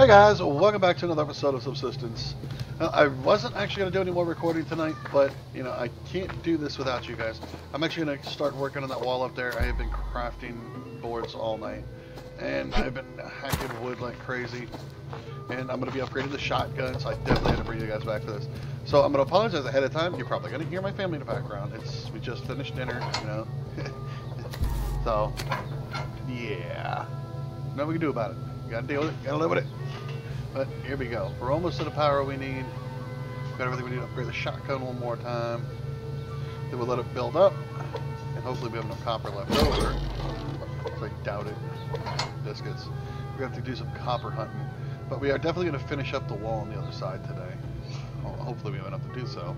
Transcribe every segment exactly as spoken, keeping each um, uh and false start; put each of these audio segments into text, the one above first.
Hey guys, welcome back to another episode of Subsistence. Now, I wasn't actually going to do any more recording tonight, but, you know, I can't do this without you guys. I'm actually going to start working on that wall up there. I have been crafting boards all night, and I've been hacking wood like crazy. And I'm going to be upgrading the shotgun, so I definitely had to bring you guys back to this. So I'm going to apologize ahead of time. You're probably going to hear my family in the background. It's we just finished dinner, you know. So, yeah. Nothing we can do about it. Gotta deal with it, gotta live with it. But here we go. We're almost to the power we need. Got everything we need to upgrade the shotgun one more time. Then we'll let it build up. And hopefully we have enough copper left over. So I doubt it. Biscuits. We're gonna have to do some copper hunting. But we are definitely gonna finish up the wall on the other side today. Well, hopefully we have enough to do so.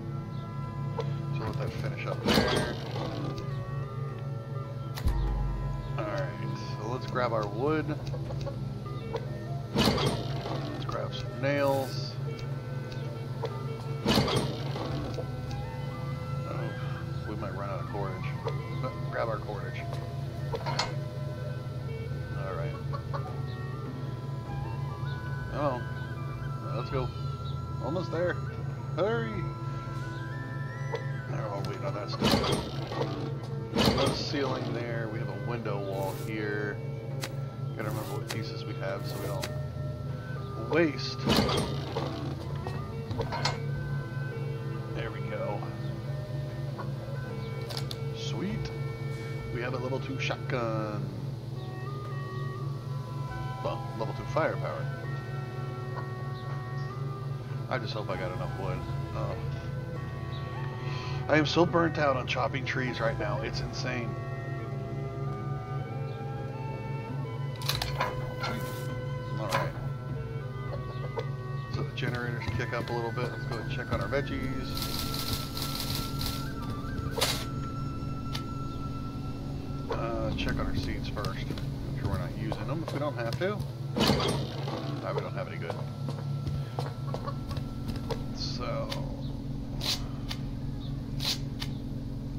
So we'll let that finish up there. Alright, so let's grab our wood. Let's grab some nails. Oh, we might run out of cordage. Grab our cordage. Alright. Oh, let's go. Almost there. Hurry! They're all waiting on that stuff. No ceiling there. We have a window wall here. Gotta remember what pieces we have so we don't waste. There we go. Sweet. We have a level two shotgun. Well, level two firepower. I just hope I got enough wood. Oh. I am so burnt out on chopping trees right now. It's insane. Generators kick up a little bit. Let's go and check on our veggies. Uh, check on our seeds first. Make sure we're not using them if we don't have to. No, we don't have any good. So,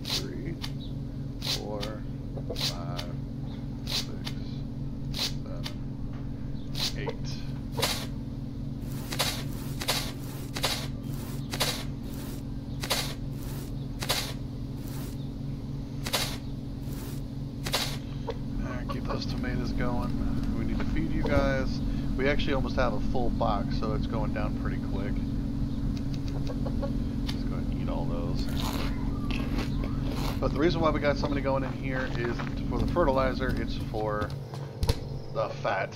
three, four, five, six, seven, eight. We actually almost have a full box, so it's going down pretty quick. Just go ahead and eat all those. But the reason why we got so many going in here is for the fertilizer, it's for the fat.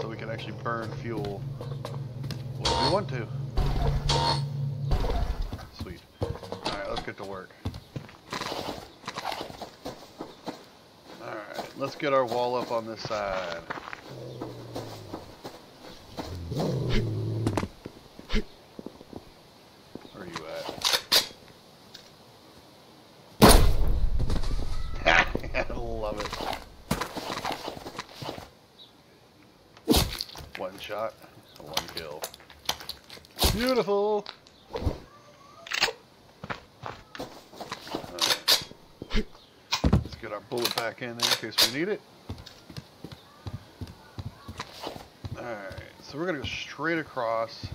So we can actually burn fuel when we want to. Sweet. Alright, let's get to work. Alright, let's get our wall up on this side. Where are you at? I love it. One shot, one kill. Beautiful. Alright. Let's get our bullet back in there in case we need it. Alright, so we're going to go straight across.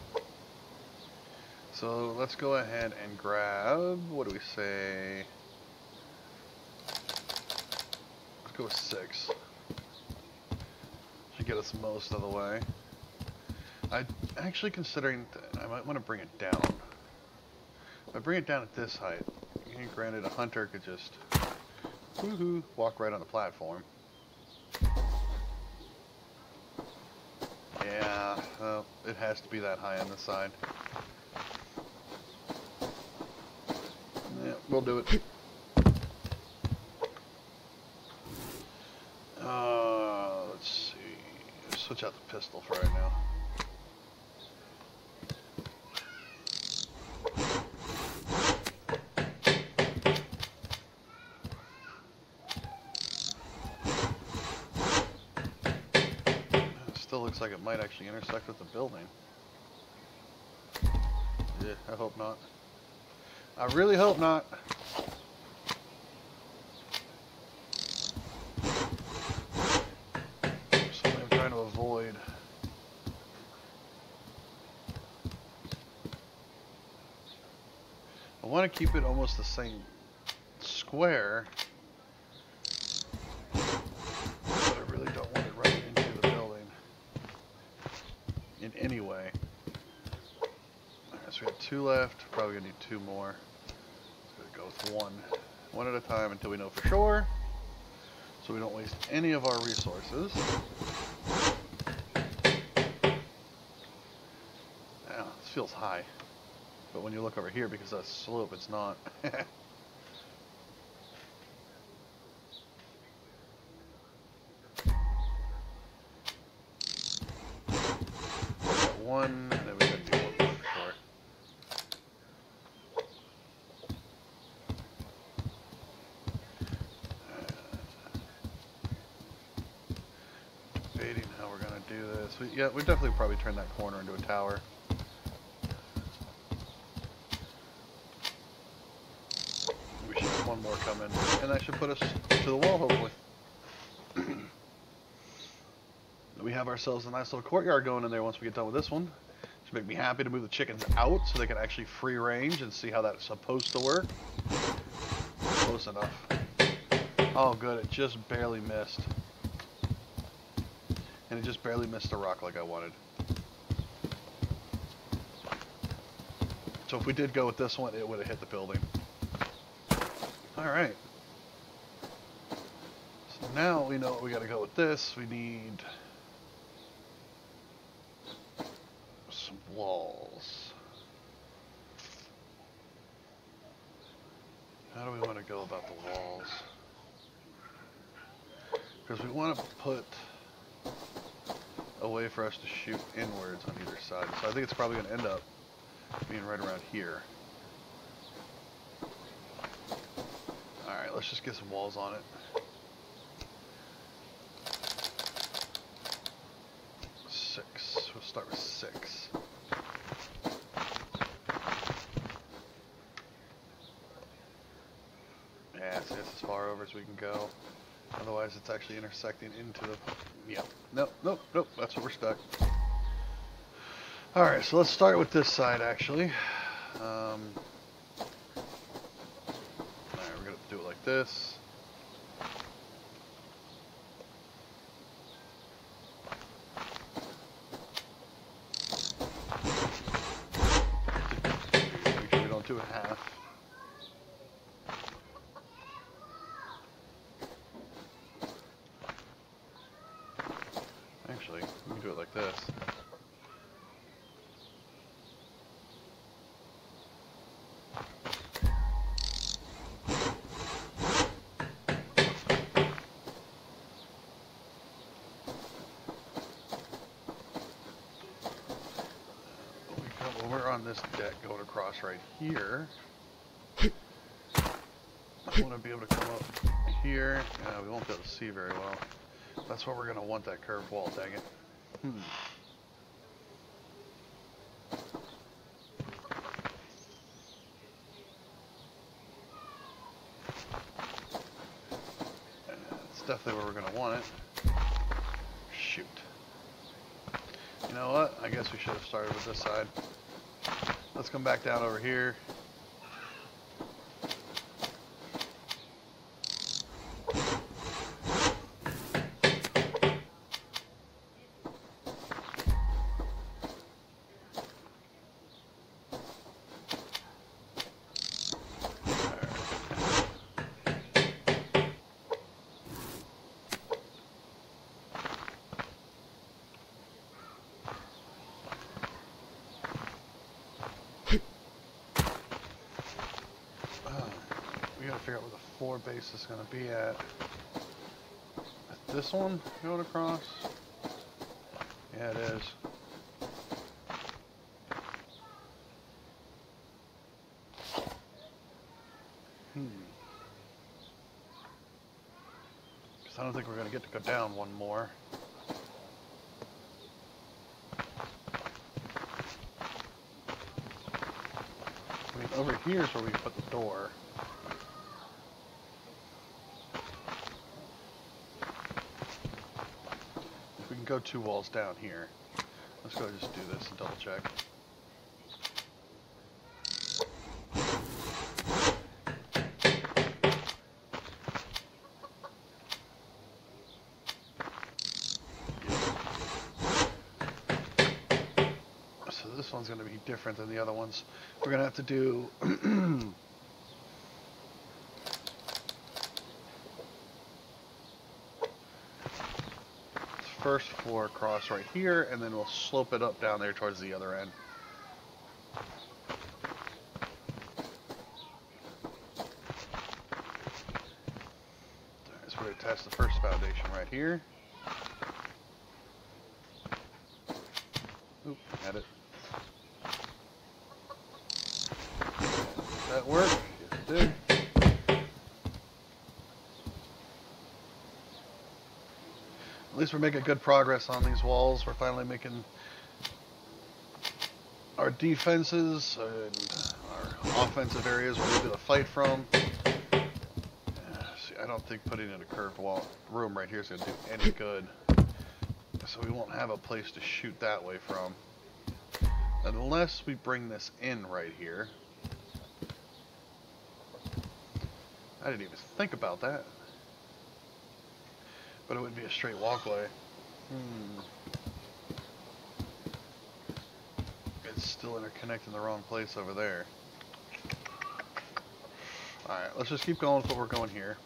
So let's go ahead and grab, what do we say? Let's go with six. Should get us most of the way. I'm actually considering, I might want to bring it down. If I bring it down at this height, and granted a hunter could just woohoo, walk right on the platform. Yeah, uh, it has to be that high on the side. Yeah, we'll do it. Uh, let's see. Switch out the pistol for right now. Looks like it might actually intersect with the building. Yeah, I hope not. I really hope not. Something I'm trying to avoid. want to keep it almost the same square. But I really don't want it right into the building in any way. Alright, so we have two left. Probably going to need two more. Let's go with one. One at a time until we know for sure. So we don't waste any of our resources. Now, this feels high. But when you look over here, because of that slope, it's not. One, and then we gotta do one more for sure. Debating how we're gonna do this. We, yeah, we definitely probably turn that corner into a tower. We should have one more coming, and that should put us to the wall, hopefully. We have ourselves a nice little courtyard going in there once we get done with this one. Should make me happy to move the chickens out so they can actually free range and see how that's supposed to work. Close enough. Oh good, it just barely missed. And it just barely missed the rock like I wanted. So if we did go with this one, it would have hit the building. Alright. So now we know what we gotta go with this. We need walls. How do we want to go about the walls? Because we want to put a way for us to shoot inwards on either side. So I think it's probably going to end up being right around here. Alright, let's just get some walls on it. Six. We'll start with six. Far over as we can go, otherwise it's actually intersecting into the, yep, nope, nope, nope, that's where we're stuck. Alright, so let's start with this side actually. Um, Alright, we're going to do it like this. Make sure we don't do a half. This deck going across right here. I want to be able to come up here. Uh, we won't be able to see very well. That's where we're going to want that curved wall, dang it. Hmm. And that's definitely where we're going to want it. Shoot. You know what? I guess we should have started with this side. Let's come back down over here. Figure out where the floor base is going to be at. Is this one going across? Yeah, it is. Hmm. Because I don't think we're going to get to go down one more. I mean, over here is where we put the door. Go two walls down here. Let's go just do this and double check. one's going to be different than the other ones. We're going to have to do first floor across right here, and then we'll slope it up down there towards the other end. So we're going to attach the first foundation right here. Oop, had it. That worked. Yes, it did. At least we're making good progress on these walls. We're finally making our defenses and our offensive areas we're going to fight from. Uh, see, I don't think putting in a curved wall room right here is going to do any good. So we won't have a place to shoot that way from. Unless we bring this in right here. I didn't even think about that. But it would be a straight walkway. Hmm. It's still interconnected in the wrong place over there. Alright, let's just keep going with what we're going here.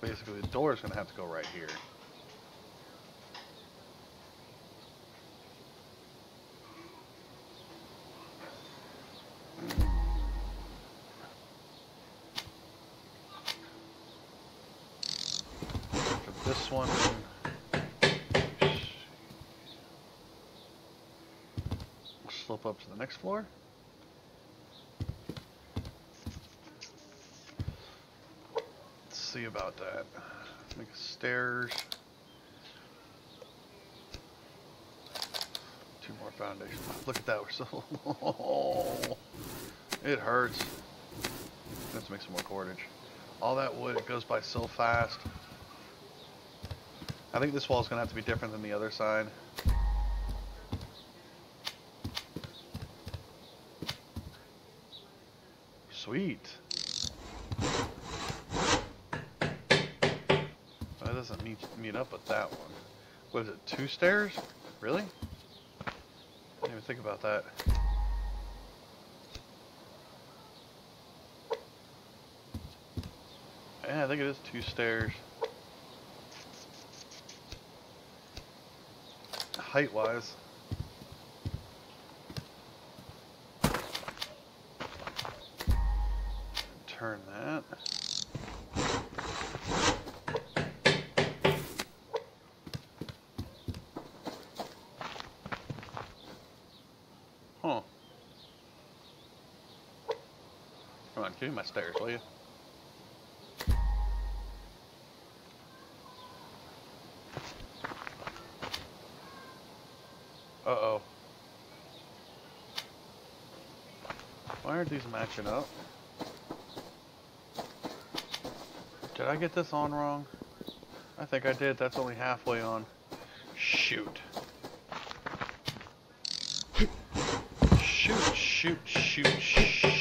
Basically the door is going to have to go right here. For this one, we'll slope up to the next floor. See about that. Make stairs. Two more foundations. Look at that. We're so. Oh, it hurts. Let's make some more cordage. All that wood, it goes by so fast. I think this wall is going to have to be different than the other side. Sweet. Doesn't meet, meet up with that one. What is it, two stairs? Really? I didn't even think about that. Yeah, I think it is two stairs. Height-wise. Turn that. Give me my stairs, will you? Uh-oh. Why aren't these matching up? Did I get this on wrong? I think I did. That's only halfway on. Shoot. Shoot, shoot, shoot, shoot.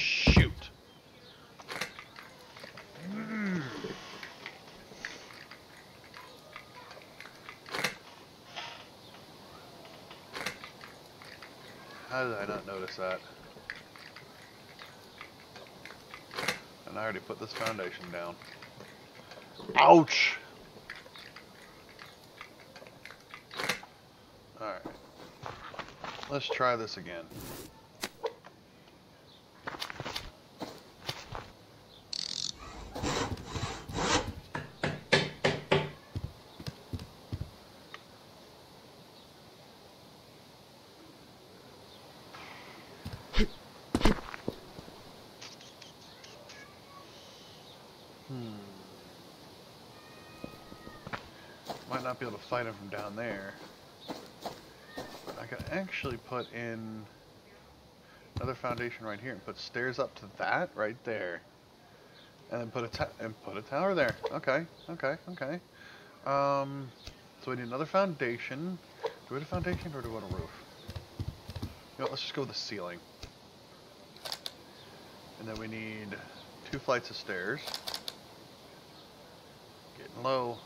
How did I not notice that? And I already put this foundation down. Ouch! Alright. Let's try this again. Be able to fight him from down there, but I could actually put in another foundation right here and put stairs up to that right there, and then put a ta and put a tower there. Okay, okay, okay. Um, so we need another foundation. Do we want a foundation or do we want a roof? You know, let's just go with the ceiling. And then we need two flights of stairs. Getting low.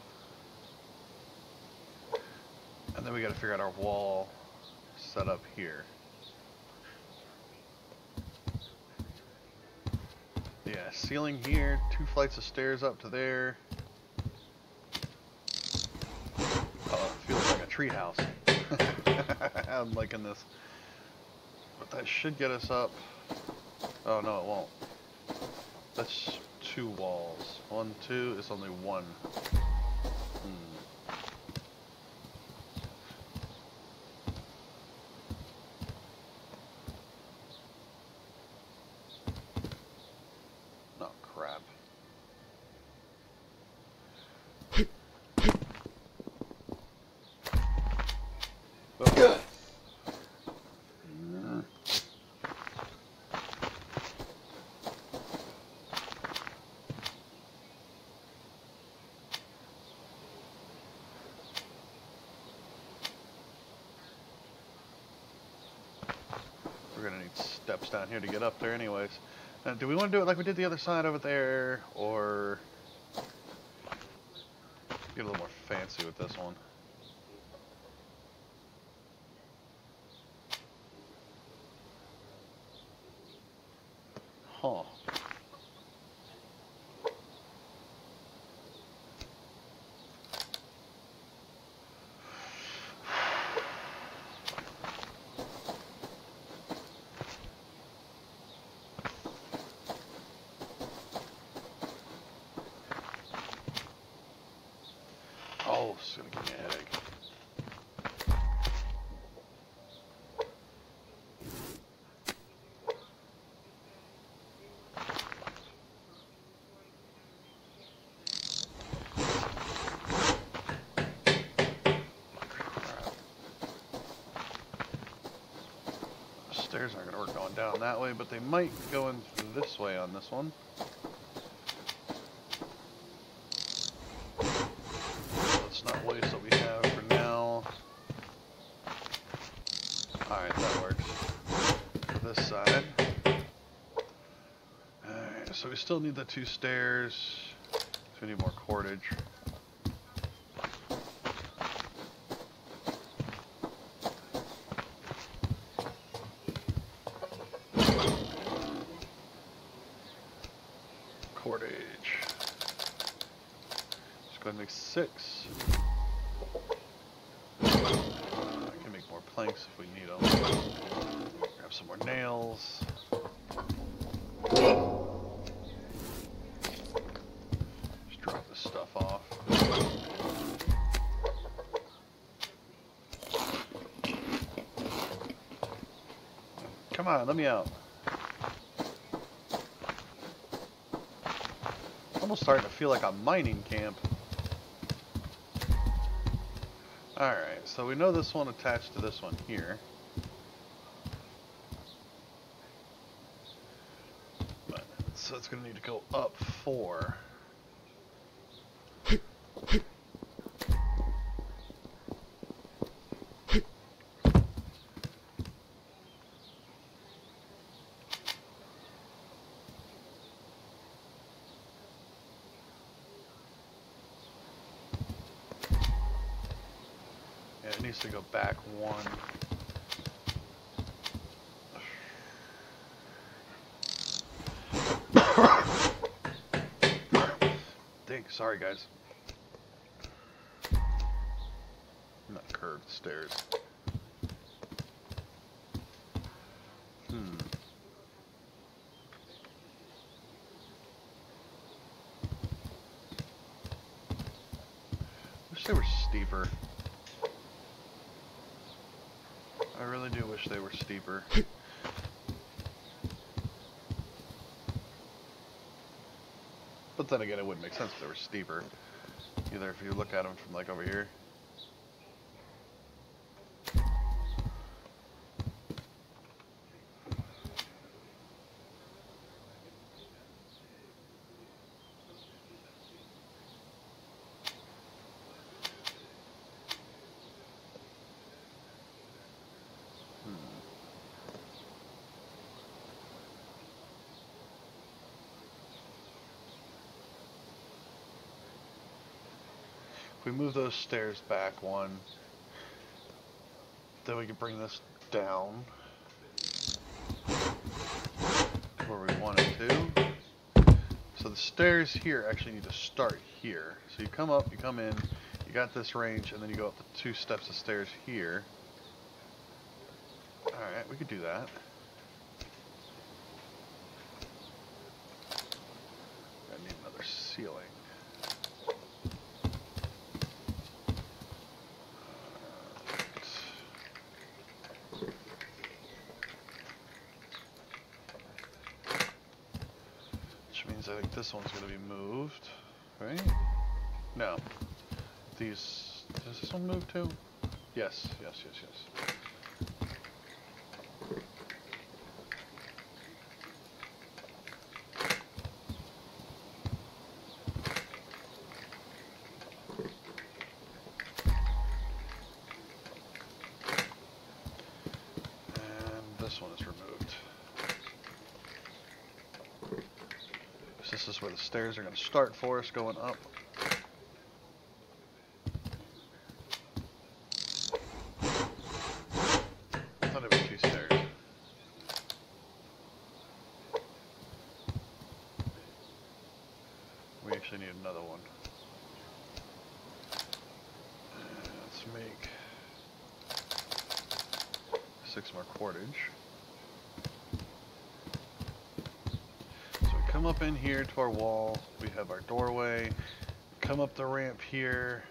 And then we gotta figure out our wall set up here. Yeah, ceiling here, two flights of stairs up to there. Oh, it feels like a tree house. I'm liking this. But that should get us up. Oh no, it won't. That's two walls. One, two, it's only one. Steps down here to get up there anyways. Now, do we want to do it like we did the other side over there, or get a little more fancy with this one? Huh. Stairs aren't going to work going down that way, but they might go in this way on this one. Let's not waste what we have for now. Alright, that works. This side. Alright, so we still need the two stairs. So we need more cordage. Six. I can make more planks if we need them. Grab some more nails. Just drop this stuff off. Come on, let me out. It's almost starting to feel like a mining camp. Alright, so we know this one attached to this one here. But, so it's going to need to go up four. To go back one. Dang, sorry guys. Not curved stairs. Hmm. Wish they were steeper. I really do wish they were steeper. But then again, it wouldn't make sense if they were steeper. Either if you look at them from like over here. If we move those stairs back one, then we can bring this down where we want it to. So the stairs here actually need to start here. So you come up, you come in, you got this range, and then you go up the two steps of stairs here. Alright, we could do that. I need another ceiling. I think this one's going to be moved, right? No. These, does this one move too? Yes, yes, yes, yes. This is where the stairs are going to start for us, going up. I thought it was two stairs. We actually need another one. Let's make six more quartage. Come up in here to our wall, we have our doorway, come up the ramp here,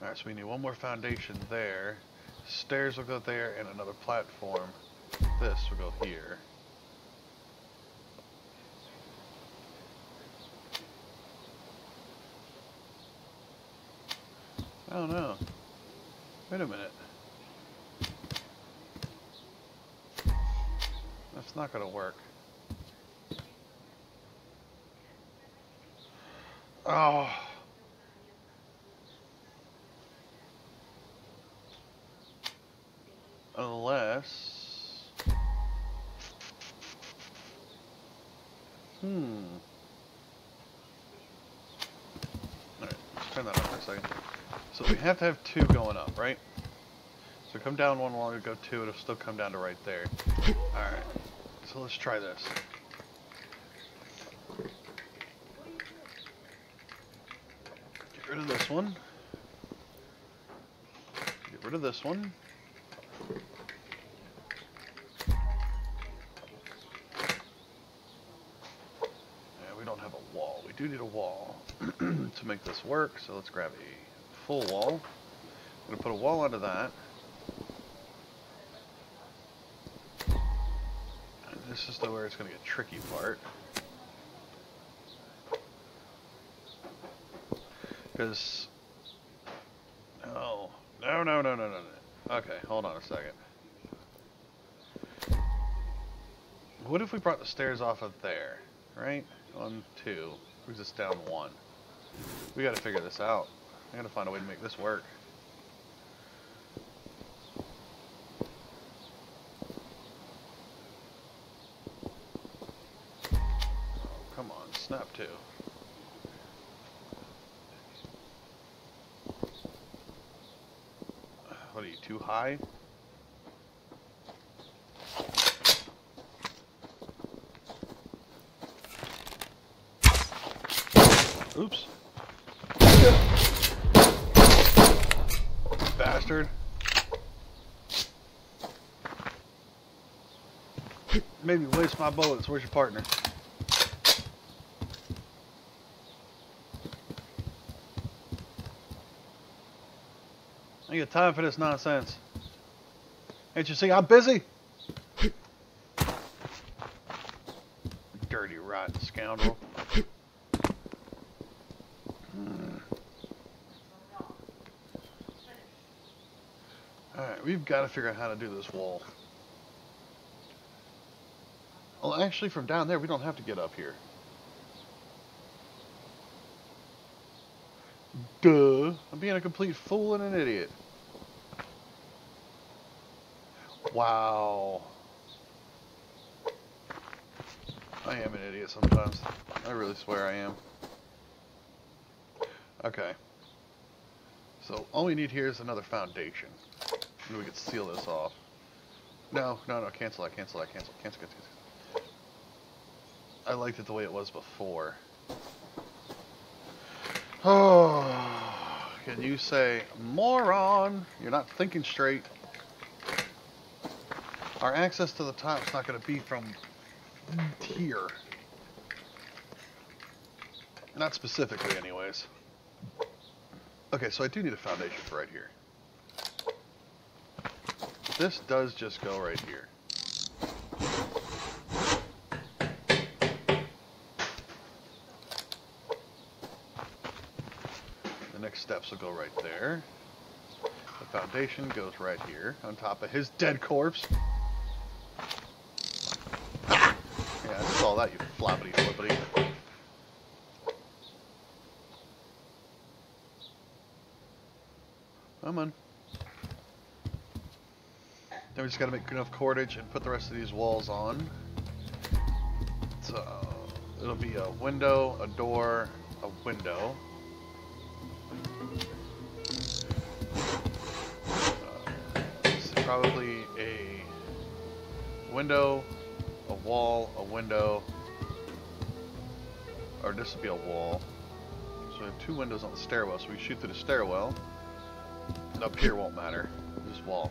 alright, so we need one more foundation there, stairs will go there and another platform, this will go here. Oh no, wait a minute. It's not going to work. Oh. Unless. Hmm. Alright, let's turn that off for a second. So we have to have two going up, right? So come down one wall, go two, it'll still come down to right there. Alright. So let's try this. Get rid of this one. Get rid of this one. Yeah, we don't have a wall. We do need a wall to make this work. So let's grab a full wall. I'm going to put a wall onto that. This is the where it's going to get tricky part. Because... No. No, no, no, no, no, no. Okay, hold on a second. What if we brought the stairs off of there? Right? One, two. Who's this down one? We got to figure this out. I got to find a way to make this work. Snap to. What are you, too high? Oops. Bastard. Made me waste my bullets. Where's your partner? I ain't got time for this nonsense. Ain't you see I'm busy? Dirty, rotten scoundrel. Hmm. Alright, we've got to figure out how to do this wall. Well, actually, from down there, we don't have to get up here. Duh. I'm being a complete fool and an idiot. Wow. I am an idiot sometimes. I really swear I am. Okay. So all we need here is another foundation. And we can seal this off. No, no, no, cancel that, cancel that, cancel, cancel, cancel, cancel. I liked it the way it was before. Oh, can you say, moron? You're not thinking straight. Our access to the top's not going to be from here. Not specifically, anyways. Okay, so I do need a foundation for right here. This does just go right here. The next steps will go right there. The foundation goes right here on top of his dead corpse. Yeah, I saw that, you floppity flippity. Come on. Then we just gotta make enough cordage and put the rest of these walls on. So it'll be a window, a door, a window. Uh, it's probably a window, a wall, a window, or this would be a wall. So we have two windows on the stairwell, so we shoot through the stairwell. And up here won't matter. This wall.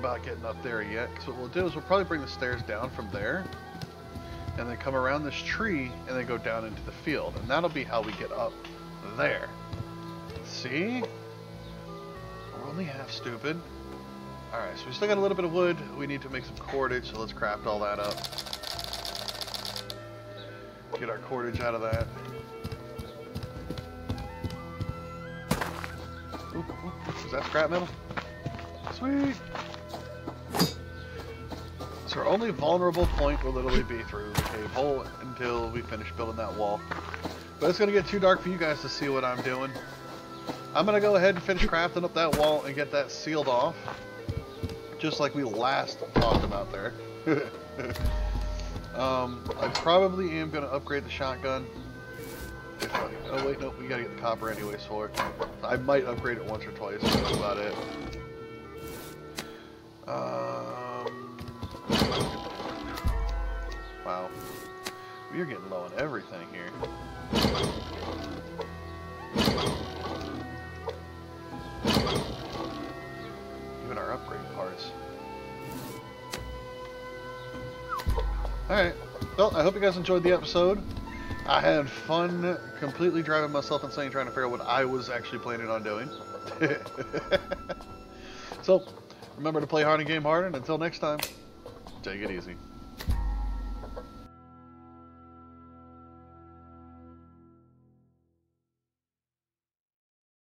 About getting up there yet, because what we'll do is we'll probably bring the stairs down from there and then come around this tree and then go down into the field, and that'll be how we get up there. See? We're only half stupid. Alright, so we still got a little bit of wood. We need to make some cordage, so let's craft all that up. Get our cordage out of that. Ooh, ooh, is that scrap metal? Sweet! So our only vulnerable point will literally be through the cave hole until we finish building that wall. But it's going to get too dark for you guys to see what I'm doing. I'm going to go ahead and finish crafting up that wall and get that sealed off. Just like we last talked about there. um, I probably am going to upgrade the shotgun. If I, oh wait, nope, we got to get the copper anyways for it. I might upgrade it once or twice, but that's about it. Uh... Wow. We're getting low on everything here. Even our upgrade parts. Alright. Well, I hope you guys enjoyed the episode. I had fun completely driving myself insane trying to figure out what I was actually planning on doing. So, remember to play hard and game hard, and until next time, take it easy.